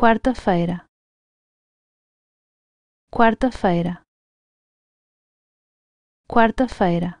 Quarta-feira, quarta-feira, quarta-feira.